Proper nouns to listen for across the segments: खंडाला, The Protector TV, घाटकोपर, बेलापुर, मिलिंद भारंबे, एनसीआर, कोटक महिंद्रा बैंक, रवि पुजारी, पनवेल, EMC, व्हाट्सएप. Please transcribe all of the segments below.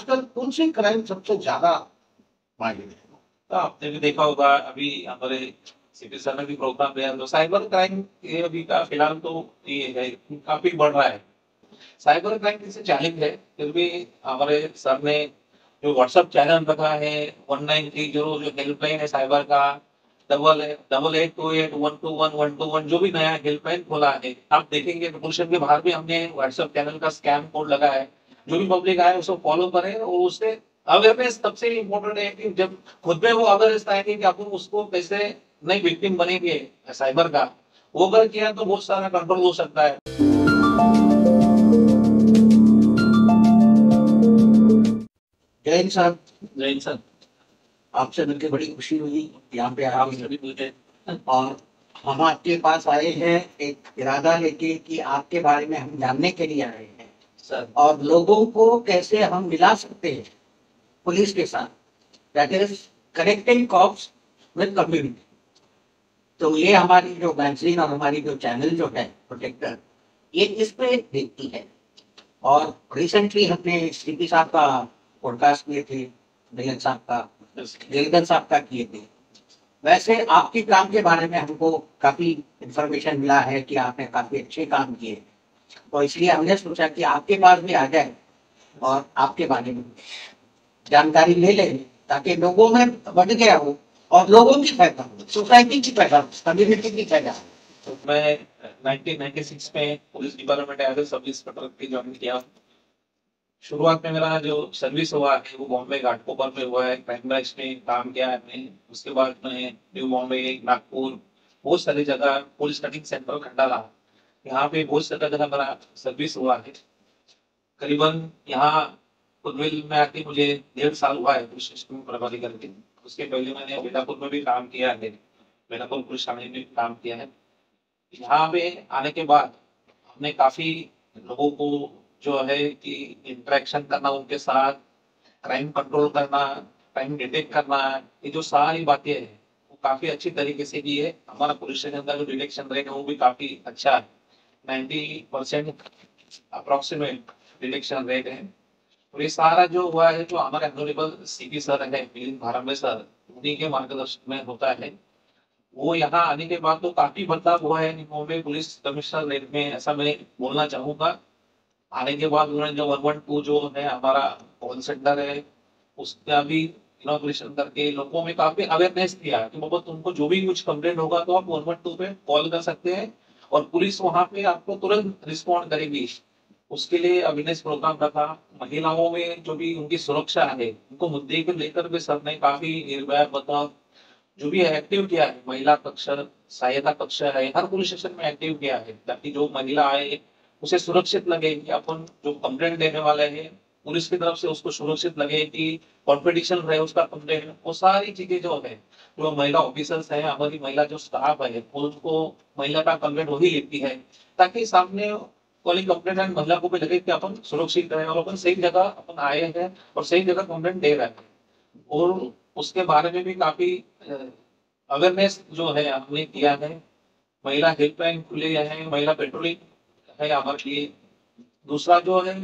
आजकल कौन से क्राइम सबसे ज्यादा मांगे हैं? तो आपने भी देखा होगा, अभी हमारे सिटी सर ने भी प्रोग्राम दिया तो साइबर क्राइम ये अभी का फिलहाल तो ये है काफी बढ़ रहा है। साइबर क्राइम से चैलेंज है, फिर भी हमारे सर ने जो व्हाट्सएप चैनल रखा है 1930 जो हेल्पलाइन है साइबर का 8828121121 जो भी नया हेल्पलाइन खोला है। आप देखेंगे के बाहर भी हमने व्हाट्सएप चैनल का स्कैम कोड लगा है, जो भी पब्लिक आए उसको फॉलो करें और उससे अवेयरनेस सबसे इम्पोर्टेंट है कि जब खुद में वो अवेयरनेस आएगी कि आप उसको कैसे नई विक्टिम बनेंगे साइबर का, वो अगर किया तो बहुत सारा कंट्रोल हो सकता है। जय हिंद सर। जय हिंद सर, आपसे मिलकर बड़ी खुशी हुई, यहाँ पे आप सभी मिलते और हम आपके पास आए हैं एक इरादा लेके कि आपके बारे में हम जानने के लिए आए हैं सर, और लोगों को कैसे हम मिला सकते हैं पुलिस के साथ, that is connecting cops with community. तो ये हमारी जो मैगजीन और हमारी जो चैनल जो है प्रोटेक्टर, ये इस पे देखती है। और रिसेंटली हमने सीपी साहब का पॉडकास्ट किए थे, दिलगन साहब का किए थे। वैसे आपके काम के बारे में हमको काफी इंफॉर्मेशन मिला है कि आपने काफी अच्छे काम किए, तो इसलिए हमने सोचा कि आपके पास भी आ जाए और आपके बारे में जानकारी ले लें ताकि लोगों में बढ़ गया हो और लोगों की फायदा हो, सोसाइटी की फायदा हो, कम्युनिटी की फायदा हो। तो मैं 1996 में police department as a sub inspector join किया। शुरुआत में मेरा जो सर्विस हुआ है वो बॉम्बे घाटकोपर में हुआ है, क्राइम ब्रांच में काम किया है। उसके बाद मैं न्यू बॉम्बे, नागपुर, बहुत सारी जगह पुलिस ट्रेनिंग सेंटर खंडाला, यहाँ पे बहुत सारी जगह मेरा सर्विस हुआ है। करीबन यहाँ कुलविल में आके मुझे 1.5 साल हुआ है पुलिस स्टेशन में प्रभारी करके। उसके पहले मैंने बेलापुर में भी काम किया है, बेलापुर पुलिस थाने में भी काम किया है। यहाँ पे आने के बाद हमने काफी लोगों को जो है कि इंटरेक्शन करना उनके साथ, क्राइम कंट्रोल करना, क्राइम डिटेक्ट करना, ये जो सारी बातें हैं वो काफी अच्छी तरीके से की है। हमारा पुलिस स्टेशन का जो डिटेक्शन रेट है वो भी काफी अच्छा है, 90% अप्रोक्सीमेट डिटेक्शन रेट है। और ये सारा जो हुआ है जो हमारे ऑनरेबल सीपी सर है मिलिंद भारंबे सर, उन्हीं के मार्गदर्शन में होता है। वो यहाँ आने के बाद तो काफी बदलाव हुआ है मुंबई पुलिस कमिश्नर रेट में, ऐसा मैं बोलना चाहूंगा। आने के बाद उन्होंने जो 112 जो है हमारा कॉल सेंटर है उसका भी इनॉग्रेशन करके लोगों में काफी अवेयरनेस दिया कि बाबा तुमको जो भी कुछ कंप्लेंट होगा तो आप 112 पे कॉल कर सकते हैं और पुलिस वहां पे आपको तुरंत रिस्पॉन्ड करेगी। उसके लिए अवेयरनेस प्रोग्राम रखा। महिलाओं में जो भी उनकी सुरक्षा है उनको मुद्दे को लेकर भी सर ने काफी निर्भया बता जो भी एक्टिव किया है, महिला कक्ष, सहायता कक्ष है, हर पुलिस स्टेशन में एक्टिव किया है ताकि जो महिला आए उसे सुरक्षित लगे कि अपन जो कंप्लेंट देने वाले हैं पुलिस की तरफ से उसको सुरक्षित लगे कि कॉम्पिटिशन रहे उसका कंप्लेंट। वो सारी चीजें जो है जो महिला ऑफिसर्स है, हमारी महिला जो स्टाफ है, उनको महिला का कंप्लेंट वही लेती है ताकि सामने कॉलिंग कंप्लेंट एंड महिला को भी लगे कि अपन सुरक्षित रहे और अपन सही जगह अपन आए हैं और सही जगह कंप्लेंट दे रहे हैं। और उसके बारे में भी काफी अवेयरनेस जो है हमने किया है। महिला हेल्पलाइन खुले हैं, महिला पेट्रोलिंग है हमारे लिए। दूसरा जो है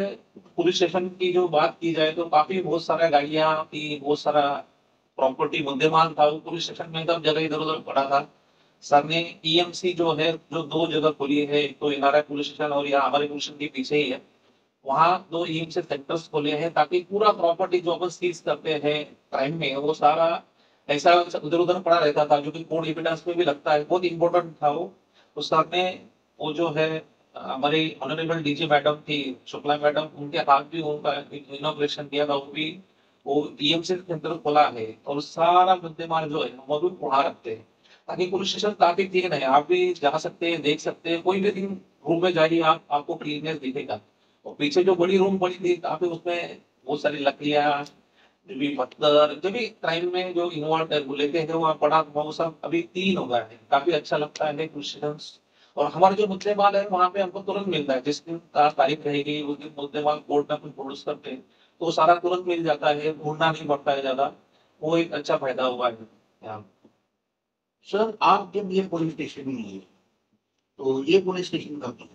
पुलिस स्टेशन की जो बात की जाए तो काफी बहुत सारा गाड़ियां की, बहुत सारा प्रॉपर्टी मुद्देमाल था वो पुलिस स्टेशन में सब जगह इधर उधर पड़ा था। सर ने EMC जो है जो 2 जगह खोली है, एक तो इनारा पुलिस स्टेशन और यहाँ हमारे पुलिस स्टेशन के पीछे ही है, वहाँ 2 EMC सेंटर्स खोले हैं ताकि पूरा प्रॉपर्टी जो अपन सीज करते हैं क्राइम में वो सारा ऐसा उधर उधर पड़ा रहता था जो कि कोड एविडेंस में भी लगता है, बहुत इम्पोर्टेंट था वो। उस सर ने वो जो है हमारे ऑनरेबल DG मैडम थी शुक्ला मैडम, उनके हाथ भी उनका इनॉग्रेशन दिया था, वो भी वो EMC सेंटर खोला है और सारा मुद्देमाल जो है वो भी वहाँ रखते हैं ताकि पुलिस स्टेशन काफी क्लीन है। आप भी जा सकते हैं, देख सकते हैं, कोई भी दिन रूम में जाइए आप, आपको क्लीननेस दिखेगा। और पीछे जो बड़ी रूम बनी थी काफी, उसमें बहुत सारी लकड़ियाँ, जो भी पत्थर, जो भी क्राइम में जो इन्वॉल्व लेते हैं वहाँ पड़ा, वो सब अभी क्लीन हो गया है, काफी अच्छा लगता है पुलिस स्टेशन। और हमारे जो मुद्देमाल है वहाँ पे हमको तुरंत मिलता है, जिस दिन तारीख रहेगी उस दिन मुद्देमाल कोर्ट में प्रोड्यूस करते हैं तो सारा तुरंत मिल जाता है, ढूंढना नहीं पड़ता है ज्यादा, वो एक अच्छा फायदा हुआ है यहाँ। सर आप जब ये पुलिस स्टेशन में आए तो ये पुलिस स्टेशन कब था?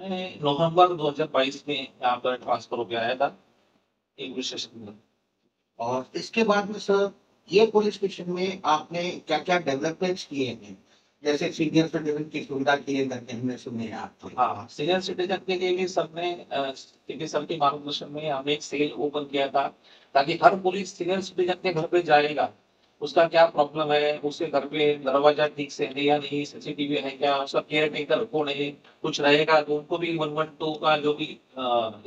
मैं नवंबर 2022 में यहाँ पर ट्रांसफर हो गया था। इंग्लिश सेशन में। और इसके बाद में सर ये पुलिस स्टेशन में आपने क्या क्या डेवलपमेंट्स किए हैं, जैसे सीनियर सिटीजन की सुविधा के लिए करके हमने सुने आपको। हाँ, सीनियर सिटीजन के लिए भी सबने सब के मार्गदर्शन में हमने एक सेल ओपन किया था ताकि हर पुलिस सीनियर सिटीजन के घर पे जाएगा, उसका क्या प्रॉब्लम है, उसके घर पे दरवाजा ठीक से है या नहीं, सीसीटीवी है क्या, उसका केयर टेकर कौन है, कुछ रहेगा तो उनको भी 112 का जो भी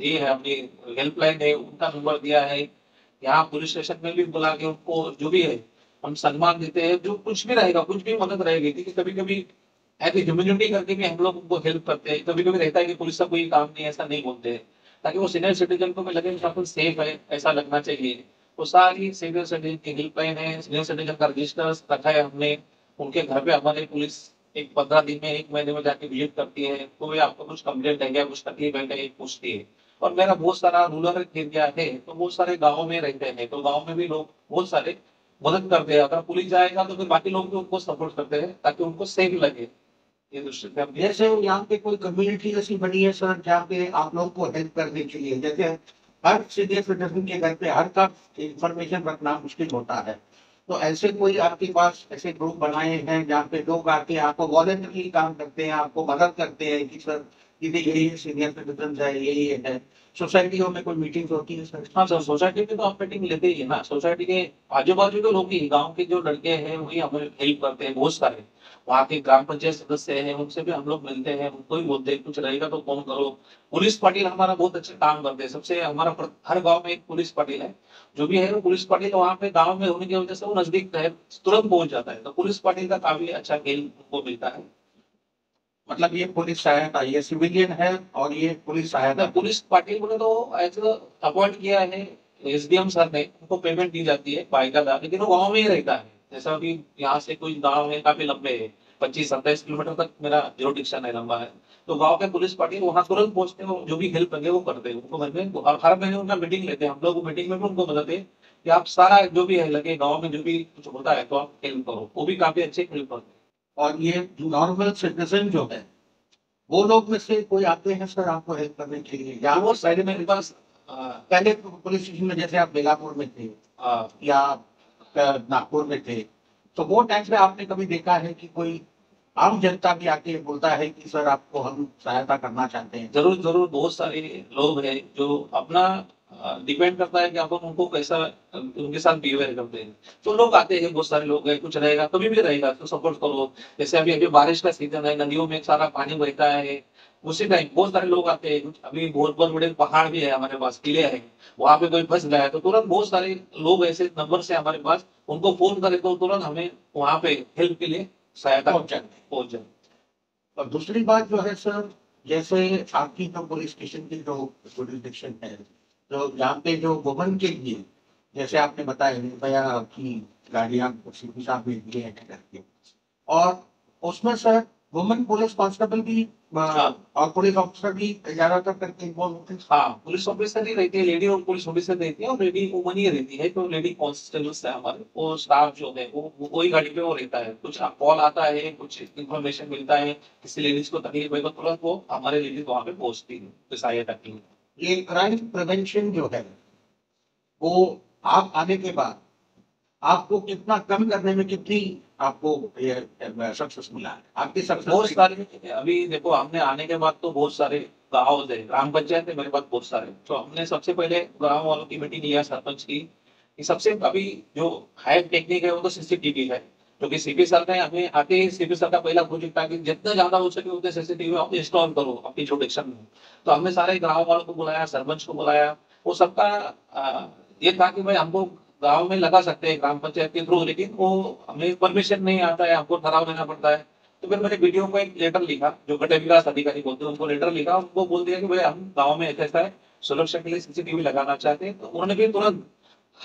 ये है अपनी हेल्पलाइन है उनका नंबर दिया है। यहाँ पुलिस स्टेशन में भी बुला के उनको जो भी है हम सम्मान देते हैं, जो कुछ भी रहेगा कुछ भी मदद रहेगी। कभी कभी ऐसी ह्यूमिलिटी करके भी हम लोग उनको हेल्प करते हैं, कभी कभी रहता है कि पुलिस का कोई काम नहीं ऐसा नहीं बोलते हैं, ताकि वो सीनियर सिटीजन को लगे काफी सेफ है ऐसा लगना चाहिए। वो सारी सीनियर सिटीजन की हेल्पलाइन है, सीनियर सिटीजन का रजिस्टर रखा है हमने, उनके घर पे हमारे पुलिस एक 15 दिन में एक महीने में जाके विजिट करती है, तो वे आपको कुछ कम्प्लेट है क्या कुछ तकलीफ है पूछती है। और मेरा बहुत सारा रूरल एरिया है तो बहुत सारे गाँव में रहते हैं, तो गाँव में भी लोग बहुत सारे मदद करते हैं, अगर पुलिस जाएगा तो फिर बाकी लोग भी उनको सपोर्ट करते हैं ताकि उनको सेफ लगे। ये दृष्टि जैसे यहाँ पे कोई कम्युनिटी ऐसी बनी है सर जहाँ पे आप लोगों को हेल्प करने के लिए, जैसे हर सीनियर सिटीजन के घर पे हर का इंफॉर्मेशन रखना मुश्किल होता है, तो ऐसे कोई आपके पास ऐसे ग्रुप बनाए हैं जहाँ पे लोग आके आपको वॉलंटियरली काम करते हैं, आपको मदद करते हैं कि सर यही सीनियर सिटीजन है यही है, सोसाइटियों में कोई मीटिंग होती है सर? हाँ सर, सोसाइटी में तो आप मीटिंग लेते ही है ना, सोसाइटी के आजू बाजू के लोग ही गांव के जो लड़के हैं वही हमें हेल्प करते हैं, बहुत सारे वहाँ के ग्राम पंचायत सदस्य हैं उनसे भी हम लोग मिलते हैं, उनको भी बोलते हैं कुछ रहेगा तो फोन करो। पुलिस पार्टी हमारा बहुत अच्छा काम करते हैं, सबसे हमारा हर गाँव में एक पुलिस पार्टी है, जो भी है वो पुलिस पार्टी वहाँ पे गाँव में होने की वजह से वो नजदीक है तुरंत पहुंच जाता है, तो पुलिस पार्टी का काफी अच्छा हेल्प उनको मिलता है। मतलब ये पुलिस सहायता, ये सिविलियन है और ये पुलिस सहायता। पुलिस पार्टी को तो ऐसा अपॉइंट किया है एसडीएम सर ने, उनको पेमेंट दी जाती है बाइका दार, लेकिन वो गाँव में ही रहता है। जैसा कि यहाँ से कोई गाँव है काफी लंबे है, 25-27 किलोमीटर तक मेरा ज्यूरिडिक्शन है लंबा है, तो गाँव के पुलिस पार्टी वहाँ तुरंत पहुंचते हैं, जो भी हेल्प करेंगे वो करते हैं उनको घर में, और हर महीने उनका मीटिंग लेते हैं हम लोग, मीटिंग में भी उनको मदद है कि आप सारा जो भी है लगे गाँव में जो भी कुछ होता है तो आप हेल्प करो, वो भी काफी अच्छे हेल्प करते हैं। और ये नॉर्मल सिटीजन जो है वो लोग में से कोई आते हैं सर आपको हेल्प करने के लिए? या वो साइड में पास पहले पुलिस स्टेशन में जैसे आप बेलापुर में थे या नागपुर में थे, तो वो टाइम में आपने कभी देखा है कि कोई आम जनता भी आके बोलता है कि सर आपको हम सहायता करना चाहते हैं? जरूर जरूर, बहुत सारे लोग हैं जो अपना डिपेंड करता है कि आप उनको कैसा उनके साथ बिहेवियर करते हैं, तो लोग आते हैं, बहुत सारे लोग हैं, कुछ रहेगा कभी भी रहेगा तो सपोर्ट करो। जैसे अभी अभी बारिश का सीजन है, नदियों में सारा पानी बहता है, उसी टाइम बहुत सारे लोग आते हैं, अभी बहुत बहुत बड़े पहाड़ भी है हमारे पास, किले हैं, वहाँ पे कोई फंस गया है तो तुरंत बहुत सारे लोग ऐसे नंबर से हमारे पास, उनको फोन करे तो तुरंत हमें वहाँ पे हेल्प के लिए सहायता पहुँच जाए। और दूसरी बात जो है सर, जैसे आपकी जो पुलिस स्टेशन की जो जुरिडिक्शन है, तो यहाँ पे जो वुमन के लिए जैसे आपने बताया भैया आपकी गाड़ियाँ करके, और उसमें सर वुमेन पुलिस कांस्टेबल भी और पुलिस ऑफिसर भी ज्यादातर करके इन्वॉल्व होते हैं। हाँ, पुलिस ऑफिसर ही रहती है, लेडी और पुलिस ऑफिसर रहती है और लेडी वुमन ही रहती है, तो लेडी कांस्टेबल्स है हमारे, वो स्टाफ जो है वो कोई गाड़ी पे वो रहता है, कुछ कॉल आता है, कुछ इन्फॉर्मेशन मिलता है किसी लेडीज को तकलीफ है तो तुरंत वो हमारे लेडीज वहाँ पे पहुंचती है। ये क्राइम प्रिवेंशन जो है वो आप आने के बाद आपको कितना कम करने में कितनी आपको सक्सेस मिला है आपकी सक्सेस? बहुत सारे, अभी देखो हमने आने के बाद तो बहुत सारे गाँव है, ग्राम पंचायत है मेरे पास बहुत सारे, तो हमने सबसे पहले गाँव वालों की मीटिंग लिया सरपंच की। सबसे अभी जो हाई टेक्निक है वो तो सीसीटीवी है, क्योंकि सीपी सर ने हमें आते ही सीपी सर का पहला प्रोजेक्ट था कि जितना ज्यादा हो सके उतने सीसीटीवी आप इंस्टॉल करो अपनी जुरिडिक्शन में, तो हमने सारे गाँव वालों को बुलाया, सरपंच को बुलाया, वो सबका ये था कि भाई हमको गाँव में लगा सकते हैं ग्राम पंचायत के थ्रू, लेकिन वो हमें परमिशन नहीं आता है, हमको ठहराव लेना पड़ता है। तो फिर मैंने वीडियो को एक लेटर लिखा, जो गट विकास अधिकारी बोलते हैं उनको लेटर लिखा, उनको बोल दिया कि भाई हम गाँव में ऐसा है सुरक्षा के लिए सीसीटीवी लगाना चाहते हैं, तो उन्होंने भी तुरंत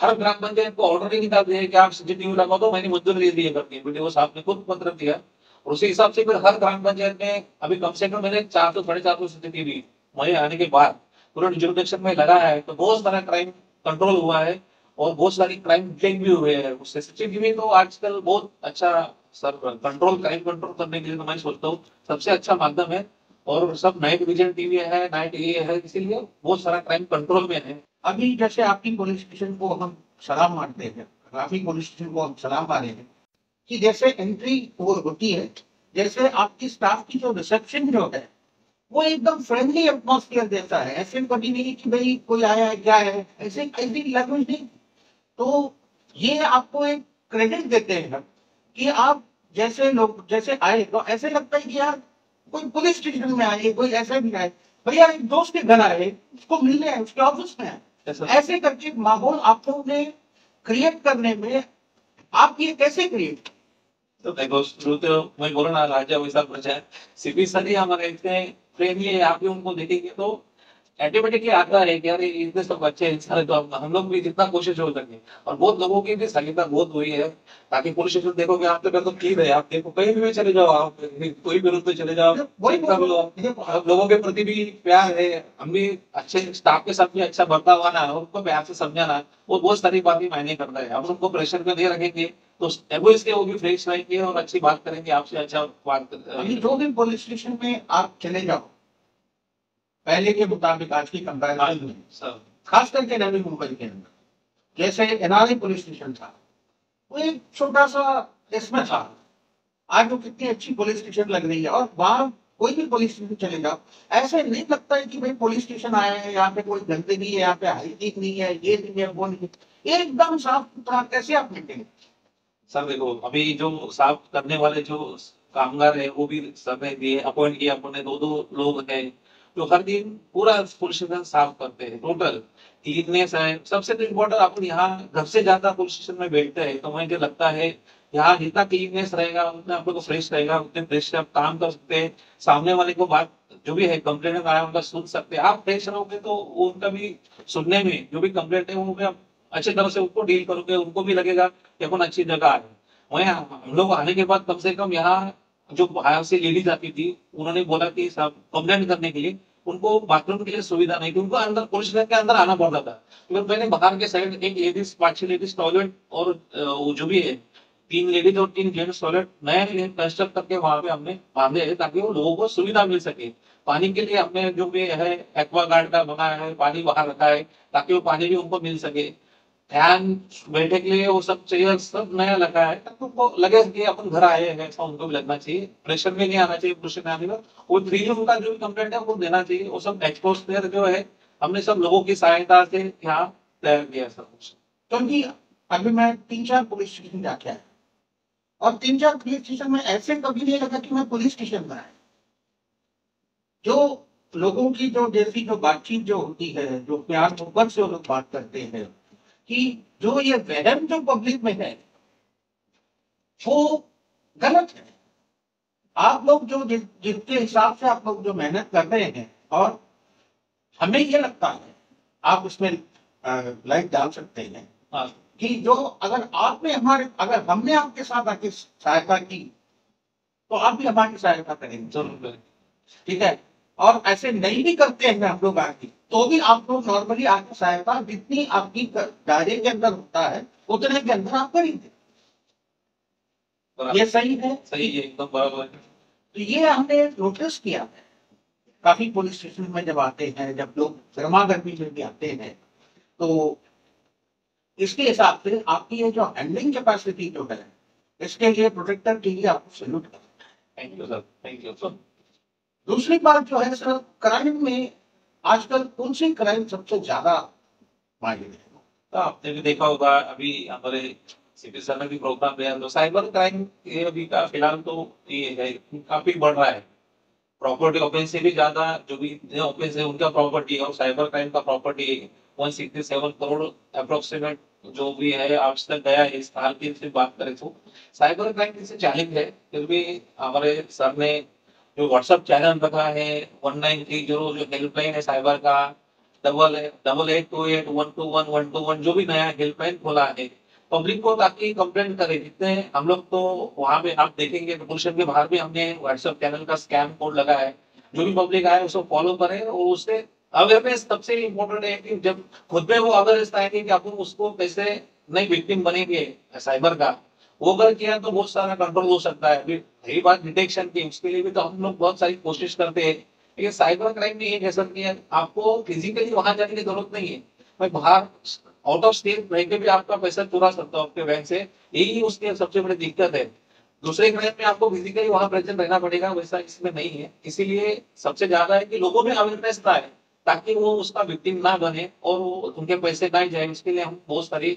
हर ग्राम पंचायत को ऑर्डर ही निकाल दिया कि आप सीसीटीवी लगाओ, तो मैंने मंजूरी दे दी करके वीडियो साहब ने खुद पत्र दिया, और उसी हिसाब से फिर हर ग्राम पंचायत में अभी कम से कम मैंने 400-450 सीसीटीवी मैं आने के बाद पूरे जुरिडिक्शन में लगा है, तो बहुत सारा क्राइम कंट्रोल हुआ है और बहुत सारी क्राइम डिटेक्ट भी हुए हैं उससे। सीसीटीवी तो आजकल बहुत अच्छा सर कंट्रोल, क्राइम कंट्रोल करने के लिए तो मैं सोचता हूँ सबसे अच्छा माध्यम है, और सब नाइट विजन टीवी है, नाइट ये है, इसीलिए बहुत सारा क्राइम कंट्रोल में है। अभी जैसे आपकी पुलिस स्टेशन को हम सलाम मारते हैं, ट्राफिक पुलिस स्टेशन को हम सलाम मारे हैं कि जैसे एंट्री वो होती है, जैसे आपकी स्टाफ की जो रिसेप्शन जो है वो एकदम फ्रेंडली एटमोसफियर देता है। ऐसे कभी नहीं कि भाई कोई आया है क्या है, ऐसे ऐसी लैंग्वेज नहीं। तो ये आपको एक क्रेडिट देते हैं कि आप जैसे लोग जैसे आए तो ऐसे लगता है कि यार कोई पुलिस स्टेशन में आए, कोई ऐसे भी आए, भैया एक दोस्त के घर आए, उसको मिलने आए, उसके ऑफिस में आए, ऐसे करके माहौल आपको क्रिएट करने में आप ये कैसे क्रिएट? तो देखो शुरू तो वही बोलो ना, राजा वैसा बचा है, सीपी सर ही हमारे इतने फ्रेंडली है, आप भी उनको देखेंगे तो ऑटोमेटिकली आता है कि अरे इतने सब अच्छे इंसान है, तो हम लोग भी जितना कोशिश हो सके। और बहुत लोगों की भी सहायता बहुत हुई है, ताकि पुलिस स्टेशन देखोगे आप तो बिल्कुल तो क्लीन है, आप देखो कहीं भी चले जाओ, आप कोई भी रूट पे चले जाओ, लोगों के प्रति भी प्यार है। हम भी अच्छे स्टाफ के साथ भी अच्छा बर्ताव आना है, उनको प्यार से समझाना, वो बहुत सारी बातें मायने करता है। हम उनको प्रेशर में नहीं रखेंगे तो वो भी फ्रेश रहेंगे और अच्छी बात करेंगे आपसे, अच्छा बात करेंगे। जो भी पुलिस स्टेशन में आप चले जाओ पहले के मुताबिक आज की कंपैरिजन में, खास करके नवी मुंबई के अंदर जैसे एनआरआई पुलिस स्टेशन था वो एक छोटा सा इसमें था, आज वो कितनी अच्छी पुलिस स्टेशन लग रही है। और वहाँ कोई भी पुलिस स्टेशन चले जाओ ऐसे नहीं लगता है कि भाई पुलिस स्टेशन आया है, यहाँ पे कोई गंदगी है, यहाँ पे हाइजीन नहीं है, ये नहीं है, वो नहीं है, एकदम साफ सुथरा। कैसे आप मेंटेन? सर देखो अभी जो साफ करने वाले जो कामगार है वो भी समय दिए, अपॉइंट किया अपने, दो दो लोग हैं जो हर दिन पूरा पुलिस स्टेशन साफ करते हैं, टोटल क्लीननेस है। सबसे तो इम्पोर्टेंट अपन यहाँ घर से ज्यादा पुलिस स्टेशन में बैठते हैं, तो मुझे लगता है यहाँ जितना क्लीननेस रहेगा उतना आप लोग को फ्रेश रहेगा, उतने फ्रेश से आप काम कर सकते हैं, सामने वाले को बात जो भी है कंप्लेंट आया उनका सुन सकते हैं। आप फ्रेश रहोगे तो उनका भी सुनने में जो भी कंप्लेंट है वो आप अच्छी तरह से उनको डील करोगे, उनको भी लगेगा कि अपन अच्छी जगह आए। वही हम लोग आने के बाद कम से कम यहाँ जो बाहर से लेडीज आती थी उन्होंने बोला कि साहब कंप्लेंट करने के लिए उनको बाथरूम के लिए सुविधा नहीं थी, उनको अंदर पुलिस स्टेशन के अंदर आना पड़ता था। तो मैंने बाहर के साइड एक लेडीज 5-6 लेडीज टॉयलेट और जो भी है 3 लेडीज और 3 जेंट्स टॉयलेट नए कंस्ट्रक्ट करके वहां पे हमने बांधे हैं, ताकि वो लोगों को सुविधा मिल सके। पानी के लिए हमने जो भी है एक्वा गार्ड का बनाया है, पानी बाहर रखा है ताकि वो पानी भी उनको मिल सके, ध्यान बैठे के लिए वो सब चेयर सब नया लगा है, तब उनको लगे कि अपन घर आए हैं, ऐसा उनको भी लगना चाहिए। प्रेशर में नहीं आना चाहिए, प्रेशर में आने का वो फ्री उनका जो भी कंप्लेंट है वो देना चाहिए, वो सब एक्सपोजर जो है हमने सब लोगों की सहायता से यहाँ तैयार किया सब कुछ। क्योंकि अभी मैं 3-4 पुलिस स्टेशन जाके आया और 3-4 पुलिस स्टेशन में ऐसे कभी नहीं लगा कि मैं पुलिस स्टेशन में आया। जो लोगों की जो जैसी जो बातचीत जो होती है, जो प्यार मोहब्बत से वो लोग बात करते हैं, कि जो ये वहम जो पब्लिक में है वो गलत है। आप लोग जो जिसके हिसाब से आप लोग जो मेहनत कर रहे हैं और हमें ये लगता है आप उसमें लाइट डाल सकते हैं कि जो अगर आपने हमारे अगर हमने आपके साथ आके सहायता की तो आप भी हमारी सहायता करेंगे, जरूर, ठीक है। और ऐसे नहीं भी करते हैं हम लोग आगे तो भी आप लोग नॉर्मली आगे सहायता जितनी आपकी दायरे के अंदर होता है उतने के अंदर आप करेंगे। ये सही है, सही है, एकदम बराबर। तो ये हमने नोटिस किया है काफी पुलिस स्टेशन में जब आते हैं, जब लोग गर्मा गर्मी में भी आते हैं, तो इसके हिसाब से आपकी ये जो हैंडलिंग कैपेसिटी जो है इसके लिए प्रोटेक्टर टीवी आपको सैल्यूट करता है। Thank you sir, thank you sir. दूसरी बात जो है सर, क्राइम में आजकल कौन से क्राइम सबसे ज्यादा मायने रखता है? आपने भी देखा होगा अभी हमारे सीपी सर ने भी प्रोग्राम दिया तो साइबर क्राइम ये अभी का फिलहाल तो ये है काफी बढ़ रहा है। प्रॉपर्टी ऑफेंस से भी ज्यादा जो भी ऑफेंस है उनका प्रॉपर्टी और साइबर क्राइम का प्रॉपर्टी 167 करोड़ अप्रोक्सीमेट जो भी है आज तक गया है। इस साल की बात करें तो साइबर क्राइम से चैलेंज है, फिर भी हमारे सर ने जो व्हाट्सएप चैनल रखा है 1930 जो हेल्पलाइन है साइबर का 8828121121 जो भी नया हेल्पलाइन खोला है पब्लिक को, ताकि कंप्लेंट करे जितने हम लोग। तो वहाँ पे आप देखेंगे पुलिस के बाहर भी हमने व्हाट्सएप चैनल का स्कैम कोड लगा है, जो भी पब्लिक आए उसको फॉलो करे और उससे अवेयरनेस सबसे इम्पोर्टेंट है कि जब खुद में वो अवेयरनेस आएगी कि आप उसको कैसे नई विक्टिम बनेंगे साइबर का, वो अगर किया तो बहुत सारा कंट्रोल हो सकता है। अभी रही बात डिटेक्शन की, उसके लिए भी तो हम लोग बहुत सारी कोशिश करते हैं, लेकिन साइबर क्राइम में ये है सर कि आपको फिजिकली वहां जाने की जरूरत नहीं है, मैं बाहर आउट ऑफ स्टेट रह के भी आपका पैसा चुरा सकता हूँ आपके बैंक से। यही उसकी सबसे बड़ी दिक्कत है। दूसरे ग्रह में आपको फिजिकली वहां प्रेजेंट रहना पड़ेगा, वैसा इसमें नहीं है। इसीलिए सबसे ज्यादा है कि लोगों में अवेयरनेस आए ताकि वो उसका विक्टिम ना बने और वो उनके पैसे ना जाए। इसके लिए हम बहुत सारी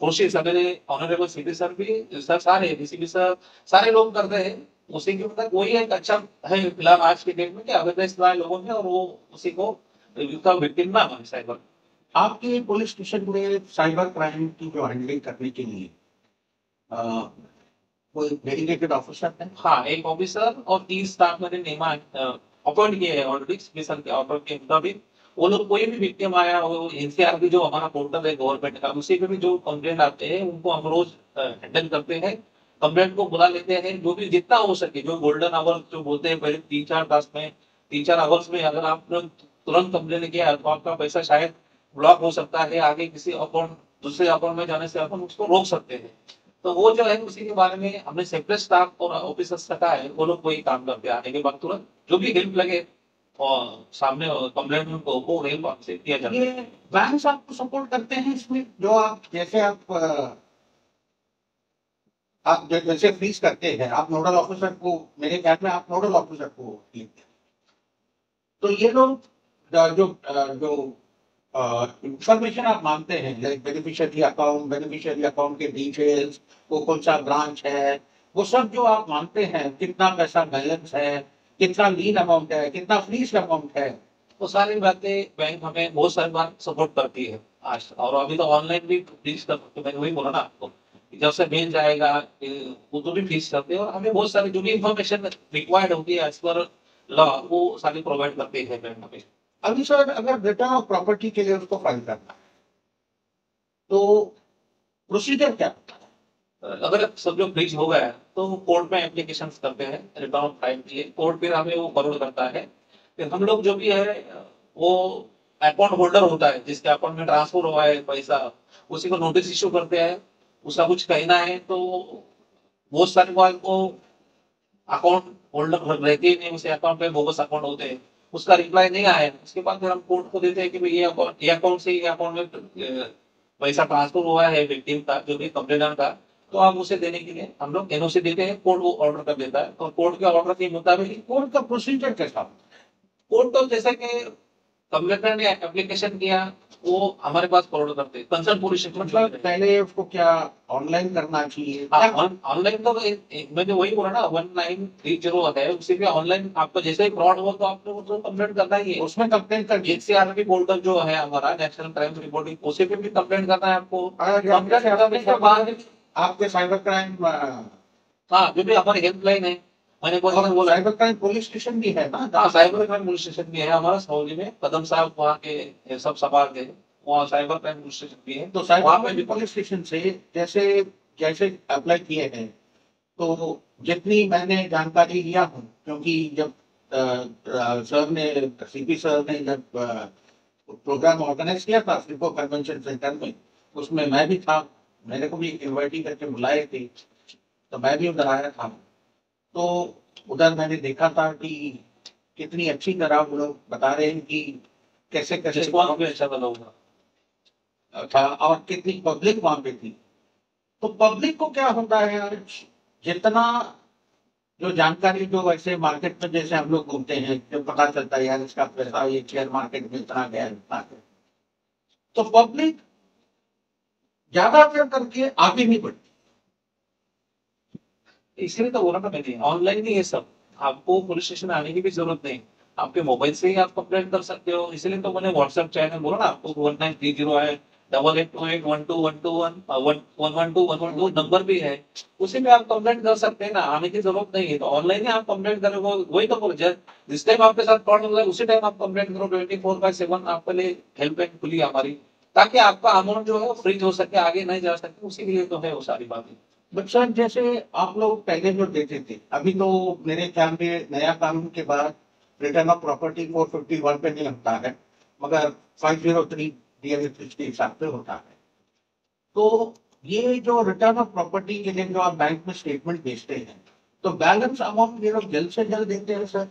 कोशिश ऑनरेबल सीपी सर भी सर सारे डीसीपी सर सारे लोग कर रहे हैं। उसी के मतलब वही एक अच्छा है फिलहाल आज के डेट में कि अवेयरनेस लाए लोगों में और वो उसी को विक्टिम ना बने। साइबर आपके पुलिस स्टेशन में साइबर क्राइम की जो हैंडलिंग करने के लिए कोई डेडिकेटेड ऑफिसर है? हाँ, एक ऑफिसर और 30 स्टाफ मैंने नियमा अपॉइंट किए हैं ऑलरेडी स्पेशल के ऑर्डर के मुताबिक। वो लोग कोई भी विक्टिम आया हो, एनसीआर की जो हमारा पोर्टल है गवर्नमेंट का, उसी पे भी जो कंप्लेंट आते हैं उनको हम रोज हैंडल करते हैं। कंप्लेंट को बुला लेते हैं, जो भी जितना हो सके, जो गोल्डन आवर्स जो बोलते हैं पहले 3-4 आवर्स में अगर आप तुरंत कंप्लेंट किया तो आपका पैसा शायद ब्लॉक हो सकता है, आगे किसी अकाउंट दूसरे अकाउंट में जाने से अपन उसको रोक सकते हैं। तो वो जो है उसी के बारे में हमने सेपरेट स्टाफ और ऑफिसर्स रखा है, वो लोग वही काम करते हैं। आने के बाद तुरंत जो भी हेल्प लगे और सामने कंप्लेंट को हेल्प आपसे दिया जाता है। बैंक आपको सपोर्ट करते हैं इसमें, जो आप जैसे आप जैसे फ्रीज करते हैं, आप नोडल ऑफिसर को, मेरे ख्याल में आप नोडल ऑफिसर को लिखते हैं, तो ये लोग जो इंफॉर्मेशन आप मांगते हैं लाइक बेनिफिशियरी अकाउंट के डिटेल्स, वो कौन सा ब्रांच है, वो सब जो आप मांगते हैं, कितना पैसा बैलेंस है, कितना लीन अमाउंट है, कितना फ्रीज अमाउंट है, वो सारी बातें बैंक हमें बहुत सारी बार सपोर्ट करती है आज। और अभी तो ऑनलाइन भी फ्रीज कर, तो मैंने वही बोला ना आपको, जब से मेल जाएगा वो तो भी फ्रीज करते हैं और हमें बहुत सारी जो भी इंफॉर्मेशन रिक्वायर्ड होती है एज पर लॉ वो सारी प्रोवाइड करते हैं बैंक हमें। अभी सर अगर रिटर्न ऑफ प्रॉपर्टी के लिए उसको फाइल करना है तो प्रोसीजर क्या होता है? अगर सब जो ब्रीच हो गया तो कोर्ट में एप्लीकेशन करते हैं रिटर्न ऑफ फाइल के लिए। कोर्ट फिर हमें वो फॉरवर्ड करता है। फिर हम लोग जो भी है वो अकाउंट होल्डर होता है जिसके अकाउंट में ट्रांसफर हुआ है पैसा, उसी को नोटिस इश्यू करते हैं। उसका कुछ कहना है तो बहुत सारे बार को अकाउंट होल्डर रहते ही नहीं, उसे अकाउंट में बोगस अकाउंट होते हैं। उसका रिप्लाई नहीं आया, उसके बाद फिर हम कोर्ट को देते हैं कि भाई ये अकाउंट से ये अकाउंट में पैसा ट्रांसफर हुआ है विक्टिम का, जो भी कंप्लेनर का, तो आप उसे देने के लिए हम लोग एनओसी देते हैं। कोर्ट वो ऑर्डर कर देता है और कोर्ट के ऑर्डर के मुताबिक कोर्ट का प्रोसीजर कैसा होता है? कोर्ट तो जैसा कि कंप्लेनर ने एप्लीकेशन किया वो हमारे पास फॉरवर्ड करते हैं कंसर्न पुलिस। मतलब पहले उसको क्या ऑनलाइन करना चाहिए? ऑनलाइन तो मैंने वही बोला ना 1930 है, उसे भी ऑनलाइन आपको जैसे ही फ्रॉड हो तो आपने उसको कंप्लेंट करना ही है। उसमें कंप्लेंट कर एनसीआर की पोर्टल जो है हमारा नेशनल क्राइम रिपोर्टिंग, उसे पे भी कंप्लेंट करना है आपको। आपके साइबर क्राइम, हाँ, जो भी हमारी हेल्पलाइन है, मैंने बोला साइबर क्राइम पुलिस स्टेशन भी है ना? हाँ, साइबर क्राइम पुलिस स्टेशन भी है हमारा सौली में, कदम साहब वहाँ के सब सवाल के, वहाँ साइबर क्राइम पुलिस स्टेशन भी है। तो साइबर क्राइम पुलिस स्टेशन से जैसे अप्लाई किए हैं तो जितनी मैंने जानकारी लिया हूँ, क्योंकि जब सीपी सर ने जब प्रोग्राम ऑर्गेनाइज किया था सिर्फ कन्वेंशन सेंटर में, उसमें मैं भी था, मेरे को भी इन्वाइटिंग करके बुलाए थे, तो मैं भी उधर आया था। तो उधर मैंने देखा था कि कितनी अच्छी तरह वो लोग बता रहे हैं कि कैसे कैसे था और कितनी पब्लिक वहां पे थी। तो पब्लिक को क्या होता है आज, जितना जो जानकारी जो ऐसे मार्केट में जैसे हम लोग घूमते हैं जो पता चलता है यार इसका पैसा ये शेयर मार्केट में इतना गया है, तो पब्लिक ज्यादातर करके आगे नहीं बढ़ती। इसलिए तो बोला ना मैंने ऑनलाइन ही है सब, आपको पुलिस स्टेशन आने की भी जरूरत नहीं, आपके मोबाइल से ही आप कंप्लेंट कर सकते हो। इसलिए तो मैंने व्हाट्सएप चैनल बोला ना आपको 1930 है, 882812112112 नंबर भी है, उसी में आप कंप्लेंट कर सकते हैं ना, आने की जरूरत नहीं है। तो ऑनलाइन ही आप कंप्लेंट करोगे, वही तो बोल जाए जिस टाइम आपके साथ कॉल हो जाए उसी टाइम आप कंप्लेंट करो। 24/7 आपके लिए हेल्पलाइन खुली हमारी, ताकि आपका अमाउंट जो है फ्रीज हो सके, आगे नहीं जा सके, उसी के लिए तो है वो सारी बातें। बट सर जैसे आप लोग पहले जो देते थे, अभी तो मेरे ख्याल में नया कानून के बाद रिटर्न ऑफ प्रॉपर्टी 451 पे नहीं होता है, मगर 503 DLS के हिसाब से होता है। तो ये जो रिटर्न ऑफ प्रॉपर्टी के लिए जो आप बैंक में स्टेटमेंट भेजते हैं, तो बैलेंस अमाउंट ये लोग जल्द से जल्द देते हैं सर?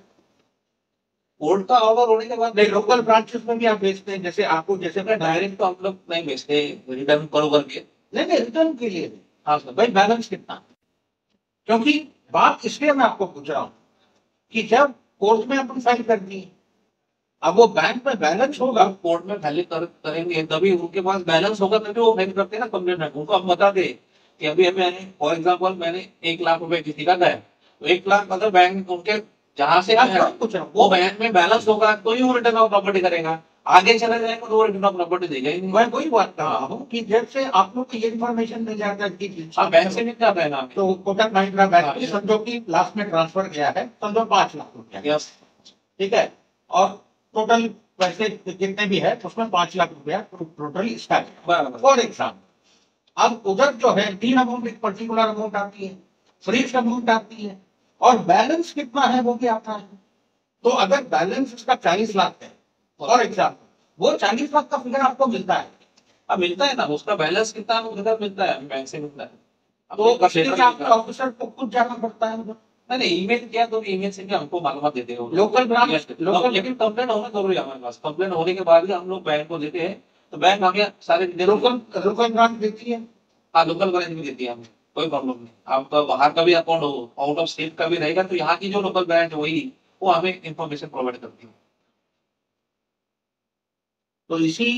गोल्ड का ऑर्डर होने के बाद लोकल ब्रांचेस में भी आप बेचते हैं, जैसे आपको जैसे डायरेक्ट तो हम लोग नहीं बेचते रिटर्न करो करके, नहीं रिटर्न के लिए हाँ सर भाई बैलेंस कितना, क्योंकि बात इसलिए मैं आपको पूछ रहा हूँ कि जब कोर्ट में अपन फाइल करनी है, अब वो बैंक में बैलेंस होगा, कोर्ट में फाइल करेंगे तभी उनके पास बैलेंस होगा तभी वो फाइल करते हैं ना कंप्लेंट। उनको आप बता दे कि अभी मैंने फॉर एग्जाम्पल मैंने 1 लाख रुपए किसी का गया तो 1 लाख मतलब बैंक उनके जहां से कुछ वो बैंक में बैलेंस होगा तो ही वो रिटर्न ऑफ प्रॉपर्टी करेगा, आगे चला जाएगा तो वो रिटर्न ऑफ प्रॉपर्टी देगा। मैं कोई बात कहा हूँ कि जब से आप लोग को ये इन्फॉर्मेशन मिल जाता है कि बैंक से निकला रहेगा तो कोटक महिंद्रा बैंक समझो की लास्ट में ट्रांसफर गया है समझो 5 लाख रुपया, ठीक है, और टोटल पैसे कितने भी है उसमें 5 लाख रुपया टोटल इसका फॉर एग्जाम्पल। अब उधर जो है 3 अमाउंट एक पर्टिकुलर अमाउंट आती है, फ्रीज अमाउंट आती है और बैलेंस कितना है वो भी आता है। तो अगर बैलेंस उसका 40 लाख है फॉर एग्जाम्पल, वो 40 लाख का फिगर आपको मिलता है, अब मिलता है ना उसका बैलेंस कितना उधर मिलता है बैंक से मिलता है, तो ऑफिसर को कुछ जाना पड़ता है। मैंने ईमेल किया तो ईमेल से भी हमको मालूमात देते हैं लोकल ब्रांच लोकल, लेकिन कंप्लेंट होना जरूरी है हमारे पास, कंप्लेंट होने के बाद भी हम लोग बैंक को देते हैं तो बैंक हमें सारे लोकल ब्रांच देती है। हाँ लोकल ब्रांच भी देती है हमें, कोई प्रॉब्लम नहीं, आपका बाहर का भी अकाउंट हो आउट ऑफ स्टेट का भी रहेगा तो यहाँ की जो लोकल ब्रांच वही वो हमें इंफॉर्मेशन प्रोवाइड करती है। तो इसी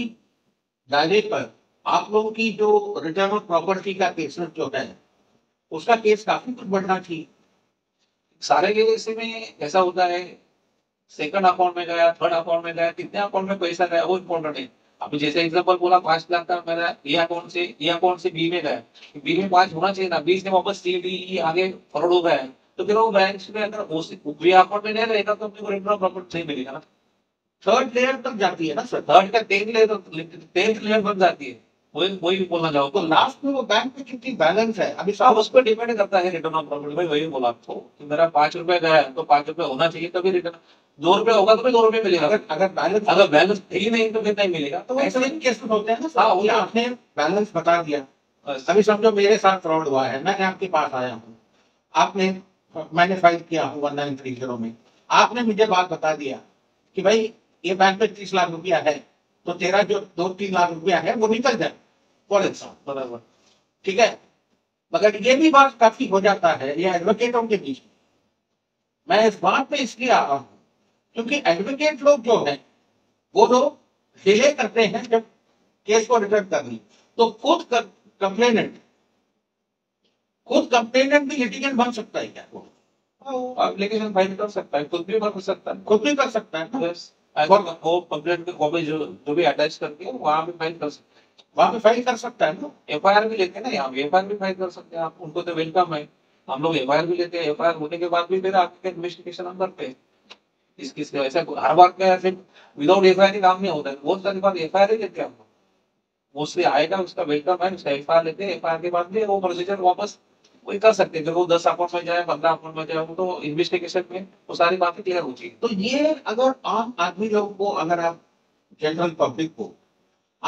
दायरे पर आप लोगों की जो रिटर्न ऑफ प्रॉपर्टी का केस जो है उसका केस काफी कुछ बढ़ना चाहिए। सारे केस में ऐसा होता है सेकंड अकाउंट में गया, थर्ड अकाउंट में गया, कितने अकाउंट में पैसा गया वो इम्पोर्टेंट है। अभी जैसे एग्जांपल बोला 5 लाख का मेरा ये अकाउंट से बी में गया, बी में 5 होना चाहिए ना, 20 ने वापस सी डी आगे फॉरवर्ड हो गया है तो फिर वो बैंक में अगर बी अकाउंट में नहीं रहेगा तो अपने रिटर्न ऑफ प्रॉपर्टी नहीं मिलेगा ना। थर्ड लेयर तक जाती है ना सर, थर्ड का 10th लेयर बन जाती है, वही बोलना चाहो तो लास्ट में वो बैंक में कितनी बैलेंस है अभी साहब उस पर डिपेंड करता है रिटर्न ऑफ प्रॉपर्टी। भाई वही बोला आपको कि मेरा 5 रुपए गया तो 5 रुपए होना चाहिए तभी रिटर्न, 2 रुपए होगा तो 2 रुपए मिलेगा, अगर बैलेंस ही नहीं तो कितना ही मिलेगा। तो ऐसे केस होते हैं ना, आपने बैलेंस बता दिया, अभी समझो मेरे साथ फ्रॉड हुआ है, मैंने आपके पास आया हूँ, मैंने फाइल किया हूँ 1930 में, आपने मुझे बात बता दिया कि भाई ये बैंक में 30 लाख रुपया है तो तेरा जो 2-3 लाख रुपया है वो निकल जाए फॉर एग्जाम्पल, बराबर, ठीक है। मगर ये भी बात काफी हो जाता है ये एडवोकेटों के बीच में, मैं इस बात पे इसलिए आ रहा हूँ क्योंकि एडवोकेट लोग जो है वो लोग डिले करते हैं जब केस को रिटर्न करनी, तो खुद कंप्लेनेंट भी लिटिगेंट बन सकता है क्या? एप्लीकेशन फाइल कर सकता है, खुद भी कर सकता है वो कंप्लेंट कॉपी जो भी अटैच करके वहाँ पे फाइल कर सकते हैं, ना एफआईआर भी लेते हैं ना, यहाँ एफआईआर भी फाइल कर सकते हैं आप, उनको तो वेलकम है। हम लोग एफआईआर भी लेते हैं, एफआईआर होने के बाद भी फिर आपके इन्वेस्टिगेशन हम करते हैं इस केस के, ऐसा हर बार में ऐसे विदाउट एफआईआर काम नहीं होता है, बहुत सारी बार एफआईआर ही लेते हैं हम लोग, मोस्टली आएगा उसका वेलकम है उसका एफआईआर लेते हैं, एफआईआर के बाद भी वो प्रोसीजर वापस वही कर सकते हैं, जब वो 10 अकाउंट में जाए 15 अकाउंट में जाए तो इन्वेस्टिगेशन में वो सारी बातें क्लियर होती है। तो ये अगर आम आदमी लोग को अगर आप जनरल पब्लिक को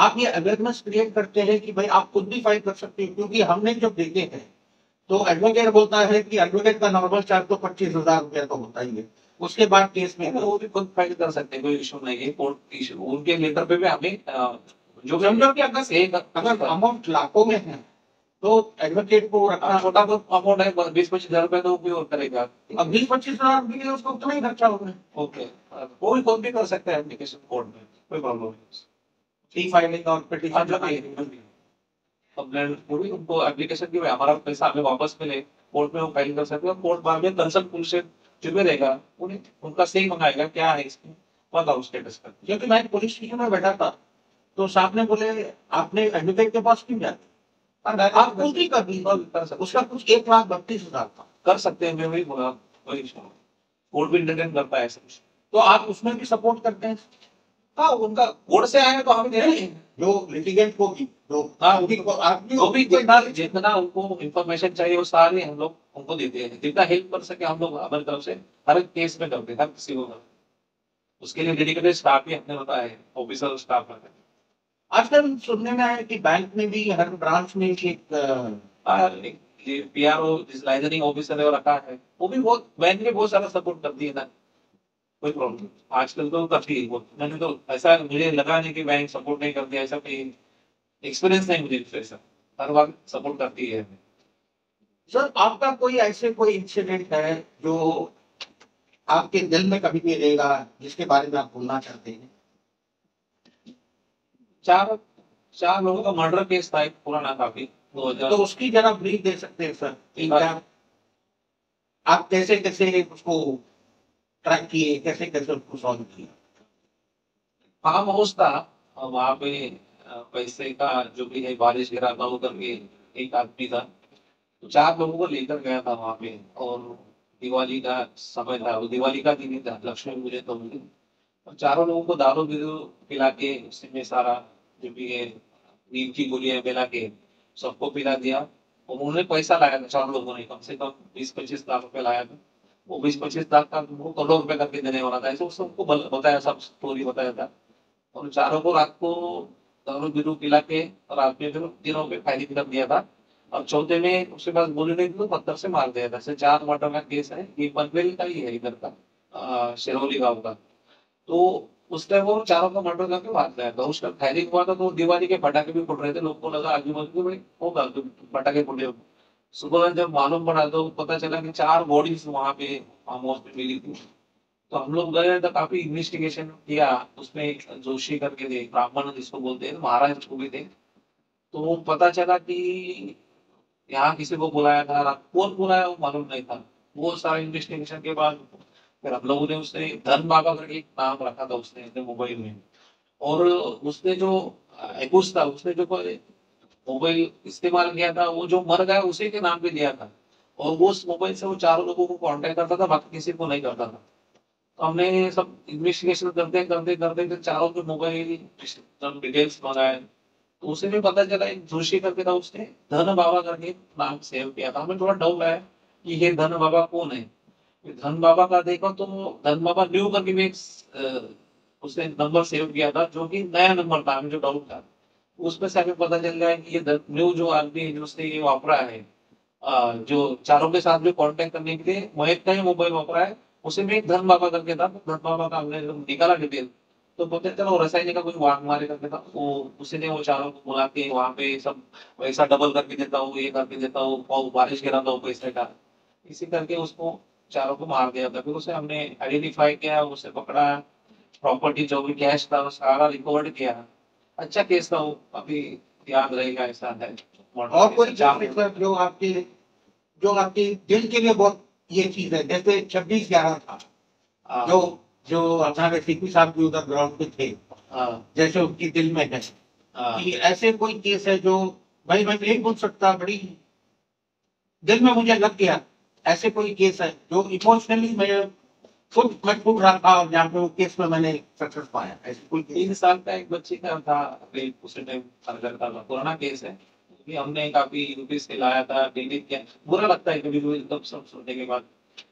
आप ये अवेयरनेस क्रिएट करते हैं कि भाई आप खुद भी फाइल कर सकते हैं, क्योंकि हमने जो देखे हैं तो एडवोकेट बोलता है कि एडवोकेट का नॉर्मल चार्ज तो 25,000 रुपया तो होता ही है, उसके बाद केस में वो भी खुद फाइल कर सकते हैं, कोई इशू नहीं है, कोर्ट इशू उनके लेटर पे भी हमें जो अगर अमाउंट लाखों में है तो एडवोकेट को रखना छोटा अमाउंट है 20-25 हजार रुपए तो कोई और करेगा, अब 20-25 हजार उसको उतना ही खर्चा होगा, ओके कोई भी कर सकता है एप्लीकेशन कोर्ट में, कोई प्रॉब्लम नहीं। ई फाइलिंग और पेटिशन जो है कंप्लेंट पूरी उनको एप्लीकेशन की हमारा पैसा हमें वापस मिले कोर्ट में वो फाइल कर सकते हैं, कोर्ट बाद में कंसल्ट पुलिस जो भी रहेगा उनका सही मंगाएगा क्या है इसमें बताओ स्टेटस का। क्योंकि मैं पुलिस स्टेशन में बैठा था तो साहब ने बोले आपने एडवोकेट के पास क्यों जाते, आप खुद ही कर उसका कुछ 1,32,000 था कर सकते हैं, भी करता है तो आप उसमें भी सपोर्ट करते हैं। हाँ उनका बोर्ड से आया तो हम दे रहे हैं जो लिटिगेंट को भी जितना उनको इन्फॉर्मेशन चाहिए वो सारे हम लोग उनको देते हैं, जितना हेल्प कर सके हम लोग हमारी तरफ से हर केस में करते हैं, हर किसी को उसके लिए डेडिकेटेड स्टाफ भी हमने बताया है, ऑफिसर स्टाफ रहते हैं। आजकल सुनने में आया कि बैंक में भी हर ब्रांच में एक पीआरओ लाइसेंसिंग ऑफिसर रखा है, वो भी बहुत बैंक में बहुत सारा सपोर्ट करती है ना, कोई प्रॉब्लम आजकल तो काफी मैंने तो ऐसा मुझे लगा नहीं कि बैंक सपोर्ट नहीं करती, ऐसा कोई एक्सपीरियंस नहीं मुझे ऐसा, हर वक्त सपोर्ट करती है। सर आपका कोई ऐसे कोई इंसिडेंट है जो आपके दिल में कभी नहीं रहेगा जिसके बारे में आप बोलना चाहते हैं? चार लोगों का मर्डर केस था पुराना काफी, तो उसकी जरा ब्रीफ दे सकते हैं सर? आप कैसे कैसे उसको ट्रैक किए, कैसे कैसे उसको सॉल्व किया? फार्म हाउस था वहाँ पे पैसे का जो भी है बारिश गिरा था वो करके एक आदमी था, चार लोगों को लेकर गया था वहाँ पे और दिवाली का समय था, वो दिवाली का दिन था, लक्ष्मी पूजन तो होगी, और चारों लोगों को दारू बीरू पिला के उसमें सारा जो भी है नींद की गोलियां मिला के सबको पिला दिया। उन्होंने पैसा लाया था चार लोगों ने, कम से कम 20-25 लाख रुपए लाया था, वो 20-25 लाख का करोड़ रुपए करके देने वाला था, ऐसे सबको बताया, सब स्टोरी बताया था। और चारों को रात को दारू बीरू पिला के रात में फिर तीनों पे फायरिंग कर दिया था, और चौथे में उसके पास गोली नहीं थी तो पत्थर से मार दिया था। ऐसे 4 मर्डर का केस है, ये पनवेल का ही है, इधर का शेरौली गाँव का। तो उस टाइम वो चारों का मर्डर करके मार दिया था। उसका फायरिंग हुआ था तो दिवाली के पटाखे भी फूट रहे थे, लोगों को लगा आजू बाजू भाई होगा पटाखे फूटे। सुबह जब मालूम पड़ा तो पता चला कि 4 बॉडीज वहाँ पे फार्म हाउस में मिली थी। तो हम लोग गए तो काफी इन्वेस्टिगेशन किया, उसमें जोशी करके थे ब्राह्मण जिसको बोलते हैं, महाराज को भी थे, तो पता चला कि यहाँ किसी को बुलाया था, रात कौन बुलाया वो मालूम नहीं था। बहुत सारे इन्वेस्टिगेशन के बाद फिर हम लोगों ने उसने धन बाबा करके एक नाम रखा था उसने मोबाइल में, और उसने जो एक्यूज था उसने जो मोबाइल इस्तेमाल किया था वो जो मर गया उसी के नाम पे दिया था, और वो उस मोबाइल से वो चारों लोगों को कांटेक्ट करता था, बाकी किसी को नहीं करता था। तो हमने सब इन्वेस्टिगेशन करते करते करते फिर चारों के मोबाइल डिटेल्स मंगाए, तो उसे भी पता चला एक जोशी करके था, उसने धन बाबा करके नाम सेव किया था। हमें थोड़ा डाउट आया कि ये धन बाबा कौन है, धन बाबा का देखा तो धन बाबा न्यू करके भी उसने नंबर सेव किया था जो कि नया नंबर था, हमें जो डाउट था उसमें से हमें पता चल गया कि ये न्यू जो आदमी जिसने ये वापरा है, जो चारों के साथ जो कांटेक्ट करने के लिए मयत का ही मोबाइल वापरा है, उसे भी धन बाबा करके था। धन बाबा का हमने निकाला डिटेल तो पता चला वो रसाई का कोई वाघ मारे करके था, वो उसी ने वो चारों को बुला के वहाँ पे सब पैसा डबल करके देता हो, ये करके देता हो, बारिश गिराता हो पैसे का, इसी करके उसको चारों को मार दिया था। फिर उसे हमने आइडेंटिफाई किया, उसे पकड़ा, प्रॉपर्टी जो भी कैश था सारा रिकवर किया। अच्छा केस था वो, अभी याद रहेगा ऐसा है। और कोई जो आपके दिल के लिए बहुत ये चीज है, जैसे 26/11 था जो अपना सीपी साहब भी उधर ग्राउंड पे थे, जैसे उनकी दिल में है कि ऐसे कोई केस है जो भाई मैं नहीं बोल सकता, बड़ी दिल में मुझे लग गया, ऐसे कोई केस है जो इमोशनली मैं खुद मजबूर रहा था और यहाँ पे वो केस में मैंने सक्सेस पाया? ऐसे कोई 3 साल का एक बच्चे का था, उसी टाइम करता था, पुराना केस है, हमने काफी यूपीएस से लाया था, दिल्ली किया। बुरा लगता है कभी कभी तब सब सुनने के बाद,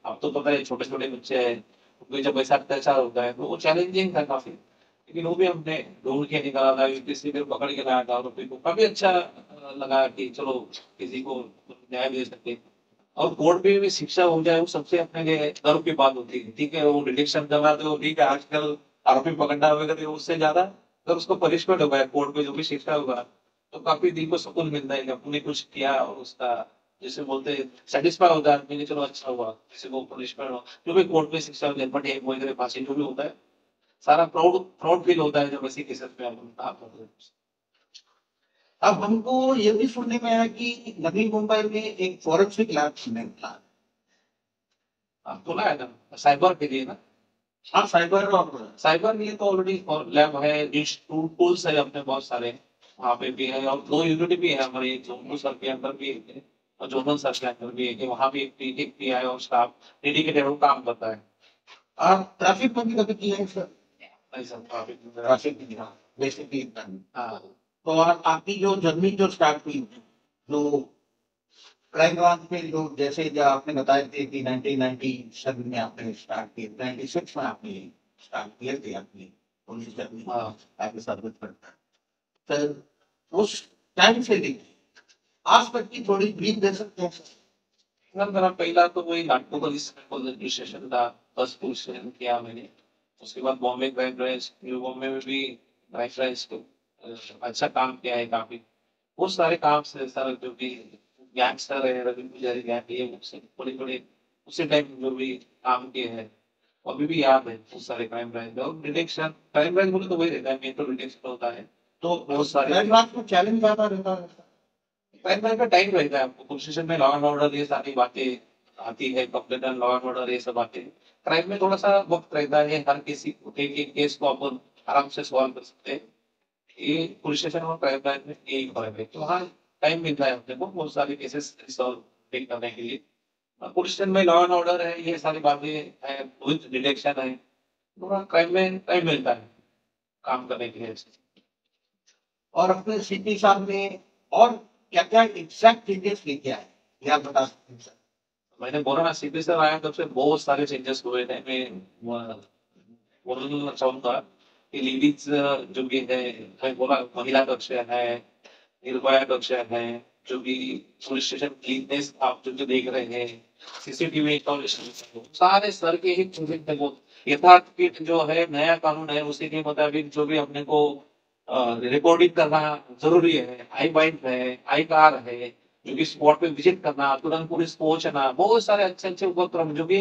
अब तो पता है छोटे छोटे बच्चे हैं, उनको जब ऐसा अत्याचार होता है तो वो चैलेंजिंग था काफी, लेकिन वो भी हमने ढूंढ के निकाला था, यूपीएस से फिर पकड़ के लाया था, और फिर काफी अच्छा लगा कि चलो किसी को न्याय दे सकते और कोर्ट पे भी शिक्षा हो जाए, वो सबसे अपने लिए गर्व की बात होती है। ठीक है वो डिटेक्शन कर रहा था, ठीक है आजकल आरोपी पकड़ना वगैरह उससे ज्यादा अगर उसको पनिशमेंट होगा या कोर्ट पे जो भी शिक्षा होगा तो काफी दिल को सुकून मिलता है, अपने कुछ किया और उसका जैसे बोलते हैं सेटिस्फाई होता है आदमी ने, चलो अच्छा हुआ, किसी को पनिशमेंट हो जो भी कोर्ट में शिक्षा वगैरह फांसी जो भी होता है, सारा प्राउड फील होता है जब ऐसी केसेस में आप होते हैं। अब हमको ये भी सुनने में आया कि नवी मुंबई में एक फॉरेंसिक लैब खुलने वाला है ना, साइबर के लिए ना? हाँ साइबर के लिए तो ऑलरेडी लैब है, टूल्स है अपने बहुत सारे वहाँ पे भी है, और 2 यूनिट भी है हमारे जोनल सर के अंदर भी है, और जोनल सर के अंदर भी है, वहाँ भी एक पी आई और स्टाफ डेडिकेटेड काम करता है। और ट्रैफिक में भी कभी किया है सर? नहीं सर ट्रैफिक हाँ। तो और आपकी जो जर्नी जो स्टार्ट हुई जो क्राइम ब्रांच में, जो जैसे आपने बताया थे कि 1997 में आपने स्टार्ट किया, 96 में आपने स्टार्ट किया थी आपने पुलिस जर्नी आपके सर्विस करता, तो उस टाइम से लेकर आज तक की थोड़ी ब्रीफ दे सकते हैं सर? जरा पहला तो वही नाटकों का जिस सेशन था, 10 क्वेश्चन किया मैंने। उसके बाद बॉम्बे ड्राइव राइस, न्यू बॉम्बे में भी ड्राइव राइस को अच्छा काम किया है काफी। वो सारे काम से सर जो भी गैंगस्टर है रवि पुजारी गैंग, उससे बड़े बड़े उसी टाइम जो भी काम किए हैं अभी भी याद है बहुत सारे। क्राइम ब्रांच और डिटेक्शन, क्राइम ब्रांच बोले तो वही रहता है, मेन तो डिटेक्शन होता है। तो बहुत सारे चैलेंज ज्यादा रहता है, का टाइम रहता है आपको पोजीशन में। लॉ एंड ऑर्डर ये सारी बातें आती है, complaint and law and order ये सब बातें। क्राइम में थोड़ा सा वक्त रहता है, हर किसी केस को अपन आराम से सॉल्व कर सकते हैं। ये पुलिस स्टेशन और क्राइम ब्रांच में यही फर्क है। तो हाँ, टाइम मिलता है हमको बहुत सारे केसेस सॉल्व करने के लिए। पुलिस स्टेशन में लॉ एंड ऑर्डर है, ये सारी बातें है, विद डिटेक्शन है। थोड़ा क्राइम में टाइम मिलता है काम करने के लिए। और अपने सिटी साहब ने और क्या क्या एग्जैक्ट चेंजेस लेके आए यार, बता सकते हैं सर? मैंने बोला ना, सीपी सर आया तब से बहुत सारे चेंजेस हुए हैं। मैं बोलना चाहूँगा कि लेडीज जो भी है, मैं बोला महिला कक्ष है, निर्भया कक्ष है, जो भी पुलिस स्टेशन क्लीननेस आप जो देख रहे हैं, सीसीटीवी इंस्टॉलेशन, सारे सर के ही यथार्थ जो है नया कानून है उसी के मुताबिक जो भी अपने को रिकॉर्डिंग करना जरूरी है। आई बाइंड है, आई कार है, जो कि स्पॉट पे विजिट करना, तुरंत पुलिस पहुंचना, बहुत सारे अच्छे अच्छे उपक्रम जो कि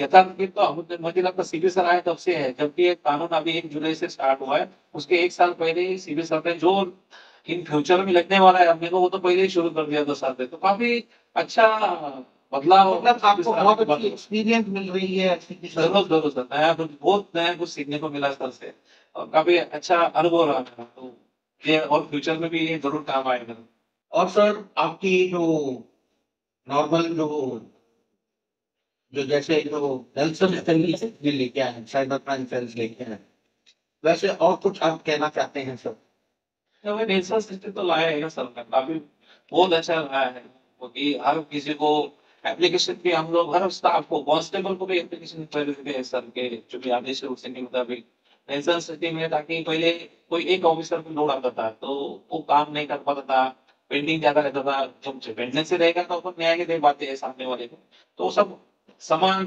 यथार्थित। तो मुझे लगता है सीबी सर आए तब से है, जबकि एक कानून अभी 1 जुलाई से स्टार्ट हुआ है, उसके 1 साल पहले सीबी सर ने जो इन फ्यूचर में लगने वाला है अपने को, वो तो पहले ही शुरू कर दिया था सर ने। तो काफी अच्छा बदलाव, मतलब आपको बहुत अच्छी एक्सपीरियंस मिल रही है। जरूर जरूर सर, नया कुछ, बहुत नया कुछ सीखने को मिला सर से और काफी अच्छा अनुभव रहा मेरा। तो ये और फ्यूचर में भी ये जरूर काम आएगा। और सर आपकी जो नॉर्मल जो जैसे जो नेल्सन सेल्स लेके आए, साइबर क्राइम सेल्स लेके आए, वैसे और कुछ आप कहना चाहते हैं सर? नेल्सन सिस्टम तो लाया है सर, काफी बहुत अच्छा लाया है। क्योंकि हर किसी को एप्लीकेशन भी, हम लोग हर स्टाफ को, कॉन्स्टेबल को भी एप्लीकेशन कर देते हैं सर के जो भी आदेश है उसके मुताबिक नेल्सन सिस्टम में। ताकि पहले कोई एक ऑफिसर को लोड आता था तो वो काम नहीं कर पाता था, पेंडिंग ज्यादा रहता था। जब पेंडिंग से रहेगा तो अपन न्याय नहीं दे पाते हैं सामने वाले को। तो सब समान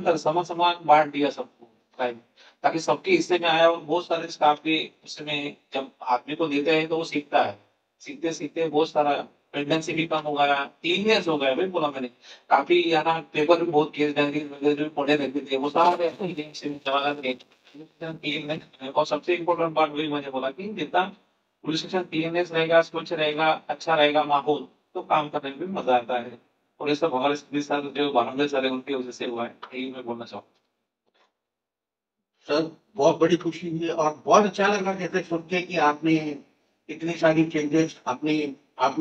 बांट दिया सबको टाइम, ताकि सबके हिस्से में आया। और बहुत सारे स्टाफ के उसमें जब आदमी को देते हैं तो वो सीखता है, सीखते सीखते बहुत सारा पेंडेंसी भी कम हो गया, क्लीनियस हो गया। भाई बोला मैंने काफी यहाँ पेपर भी बहुत केस डायरी वगैरह पढ़े रहते थे, वो सारे और सबसे इम्पोर्टेंट बात वही मैंने बोला कि जितना पुलिस स्टेशन क्लीननेस रहेगा, स्वच्छ रहेगा, अच्छा रहेगा माहौल, तो काम करने में मजा आता है। और ये सब हमारे जो बानवे सारे उनके वजह से हुआ है, यही मैं बोलना चाहूँगा सर। बहुत बड़ी खुशी हुई और बहुत अच्छा लगा जैसे सुन के कि आपने इतनी सारी चेंजेस आपने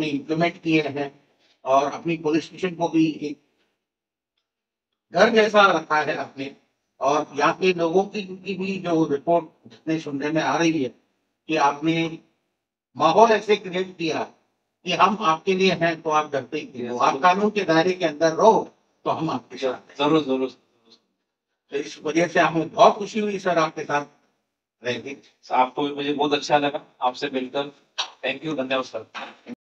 इम्प्लीमेंट किए हैं और अपनी पुलिस स्टेशन को भी एक घर जैसा रखा है आपने। और यहाँ के लोगों की भी जो रिपोर्ट जितने सुनने में आ रही है कि आपने माहौल ऐसे क्रिएट किया कि हम आपके लिए हैं तो आप डरते ही, आप कानून के दायरे के अंदर रहो तो हम आपके साथ। जरूर जरूर, तो इस वजह से हमें बहुत खुशी हुई सर आपके साथ रहेंगे। आपको भी मुझे बहुत अच्छा लगा आपसे मिलकर। थैंक यू, धन्यवाद सर।